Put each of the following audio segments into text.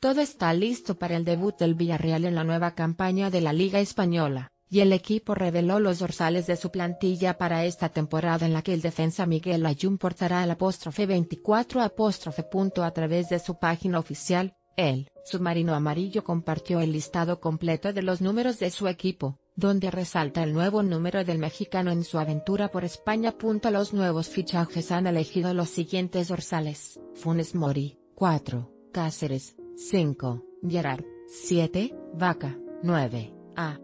Todo está listo para el debut del Villarreal en la nueva campaña de la Liga española, y el equipo reveló los dorsales de su plantilla para esta temporada en la que el defensa Miguel Layún portará el '24'. A través de su página oficial, el submarino amarillo compartió el listado completo de los números de su equipo, donde resalta el nuevo número del mexicano en su aventura por España. Los nuevos fichajes han elegido los siguientes dorsales: Funes Mori, 4, Cáceres, 5, Gerrard, 7, Vaca, 9, A.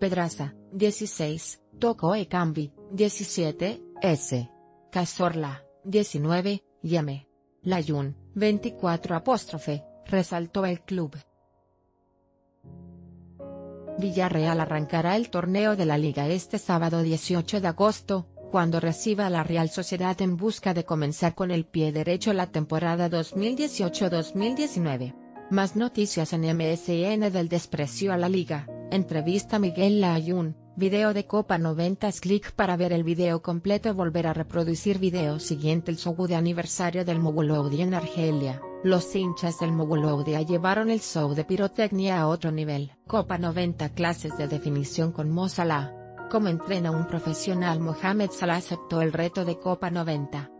Pedraza, 16, Toko Ekambi, 17, S. Cazorla, 19, y M. Layún, 24', resaltó el club. Villarreal arrancará el torneo de la Liga este sábado 18 de agosto. Cuando reciba a la Real Sociedad en busca de comenzar con el pie derecho la temporada 2018-2019. Más noticias en MSN del desprecio a la Liga, entrevista Miguel Layún, video de Copa 90. Clic para ver el video completo. Volver a reproducir video siguiente. El show de aniversario del Mouloudia en Argelia. Los hinchas del Mouloudia llevaron el show de pirotecnia a otro nivel. Copa 90. Clases de definición con Mo Salah. Como entrena un profesional. Mohamed Salah aceptó el reto de Copa 90.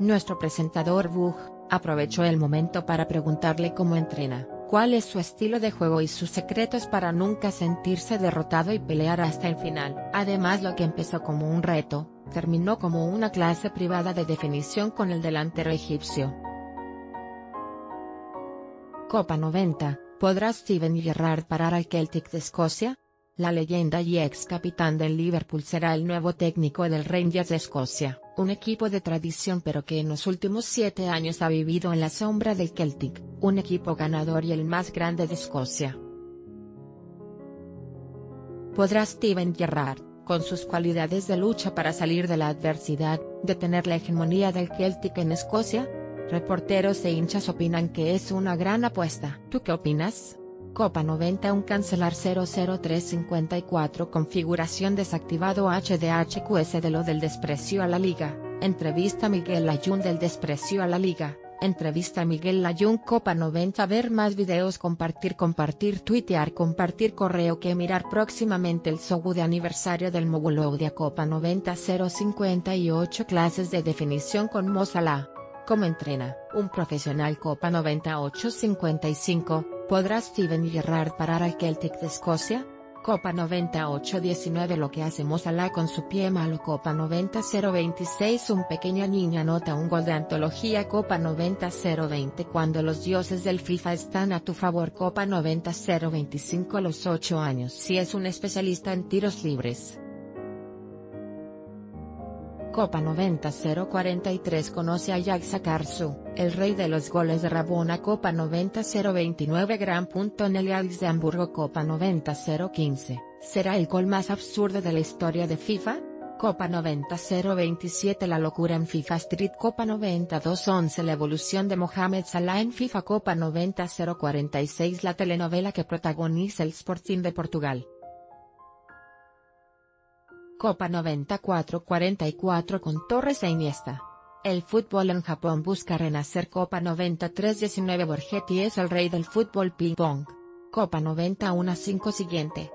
Nuestro presentador Bug aprovechó el momento para preguntarle cómo entrena, cuál es su estilo de juego y sus secretos para nunca sentirse derrotado y pelear hasta el final. Además, lo que empezó como un reto, terminó como una clase privada de definición con el delantero egipcio. Copa 90. ¿Podrá Steven Gerrard parar al Celtic de Escocia? La leyenda y ex capitán del Liverpool será el nuevo técnico del Rangers de Escocia, un equipo de tradición pero que en los últimos 7 años ha vivido en la sombra del Celtic, un equipo ganador y el más grande de Escocia. ¿Podrá Steven Gerrard, con sus cualidades de lucha para salir de la adversidad, detener la hegemonía del Celtic en Escocia? Reporteros e hinchas opinan que es una gran apuesta. ¿Tú qué opinas? Copa 90. Un cancelar 00354. Configuración desactivado. HDHQS de lo del desprecio a la Liga, entrevista Miguel Layún del desprecio a la Liga, entrevista Miguel Layún. Copa 90. Ver más videos. Compartir, tuitear, compartir correo. Que mirar próximamente. El show de aniversario del Mouloudia. Copa 90. 058. Clases de definición con Mo Salah. Como entrena un profesional. Copa 98-55, ¿podrá Steven Gerrard parar al Celtic de Escocia? Copa 98-19, lo que hace Mo Salah con su pie malo. Copa 90-026, un pequeño niño anota un gol de antología. Copa 90-020, cuando los dioses del FIFA están a tu favor. Copa 90-025, los 8 años si es un especialista en tiros libres. Copa 90-043, conoce a Yagsa Karsu, el rey de los goles de Rabona. Copa 90-029, en el Ajax de Hamburgo. Copa 90-015, ¿será el gol más absurdo de la historia de FIFA? Copa 90-027, la locura en FIFA Street. Copa 90-211, la evolución de Mohamed Salah en FIFA. Copa 90-046, la telenovela que protagoniza el Sporting de Portugal. Copa 94-44, con Torres e Iniesta. El fútbol en Japón busca renacer. Copa 93-19, Borgetti es el rey del fútbol ping-pong. Copa 91-5 siguiente.